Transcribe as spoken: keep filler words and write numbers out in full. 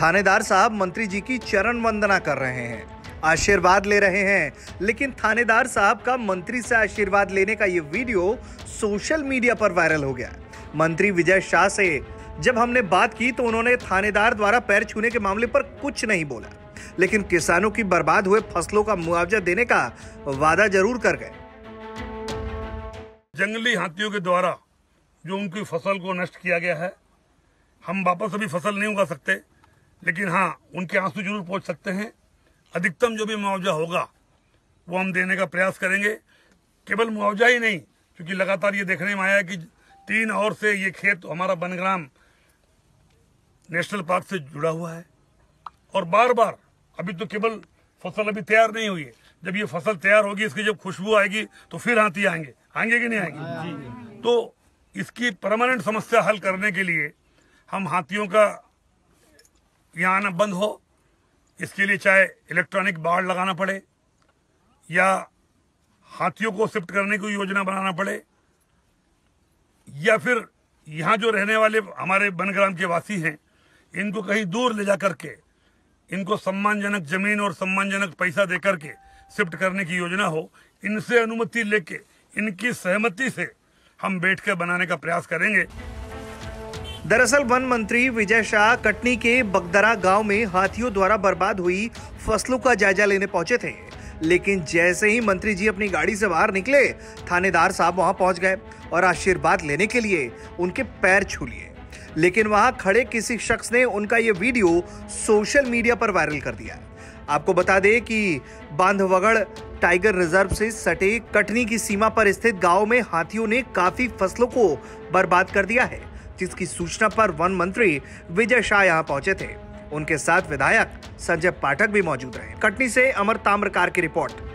थानेदार साहब मंत्री जी की चरण वंदना कर रहे हैं, आशीर्वाद ले रहे हैं, लेकिन थानेदार साहब का मंत्री से आशीर्वाद लेने का ये वीडियो सोशल मीडिया पर वायरल हो गया। मंत्री विजय शाह से जब हमने बात की तो उन्होंने थानेदार द्वारा पैर छूने के मामले पर कुछ नहीं बोला, लेकिन किसानों की बर्बाद हुए फसलों का मुआवजा देने का वादा जरूर कर गए। जंगली हाथियों के द्वारा जो उनकी फसल को नष्ट किया गया है, हम वापस अभी फसल नहीं उगा सकते, लेकिन हाँ उनके आंसू जरूर पोंछ सकते हैं। अधिकतम जो भी मुआवजा होगा वो हम देने का प्रयास करेंगे। केवल मुआवजा ही नहीं, क्योंकि लगातार ये देखने में आया है कि तीन और से ये खेत हमारा बनग्राम नेशनल पार्क से जुड़ा हुआ है, और बार बार अभी तो केवल फसल अभी तैयार नहीं हुई है। जब ये फसल तैयार होगी, इसकी जब खुशबू आएगी तो फिर हाथी आएंगे आएंगे कि नहीं आएंगे। तो इसकी परमानेंट समस्या हल करने के लिए हम हाथियों का यहाँ आना बंद हो, इसके लिए चाहे इलेक्ट्रॉनिक बाड़ लगाना पड़े या हाथियों को शिफ्ट करने की योजना बनाना पड़े, या फिर यहाँ जो रहने वाले हमारे वनग्राम के वासी हैं इनको कहीं दूर ले जा करके इनको सम्मानजनक जमीन और सम्मानजनक पैसा दे करके शिफ्ट करने की योजना हो। इनसे अनुमति लेके इनकी सहमति से हम बैठकर बनाने का प्रयास करेंगे। दरअसल वन मंत्री विजय शाह कटनी के बगदरा गांव में हाथियों द्वारा बर्बाद हुई फसलों का जायजा लेने पहुंचे थे, लेकिन जैसे ही मंत्री जी अपनी गाड़ी से बाहर निकले थानेदार साहब वहां पहुंच गए और आशीर्वाद लेने के लिए उनके पैर छू लिए, लेकिन वहां खड़े किसी शख्स ने उनका ये वीडियो सोशल मीडिया पर वायरल कर दिया। आपको बता दें कि बांधवगढ़ टाइगर रिजर्व से सटे कटनी की सीमा पर स्थित गांव में हाथियों ने काफी फसलों को बर्बाद कर दिया है, जिसकी सूचना पर वन मंत्री विजय शाह यहां पहुंचे थे। उनके साथ विधायक संजय पाठक भी मौजूद रहे। कटनी से अमर ताम्रकार की रिपोर्ट।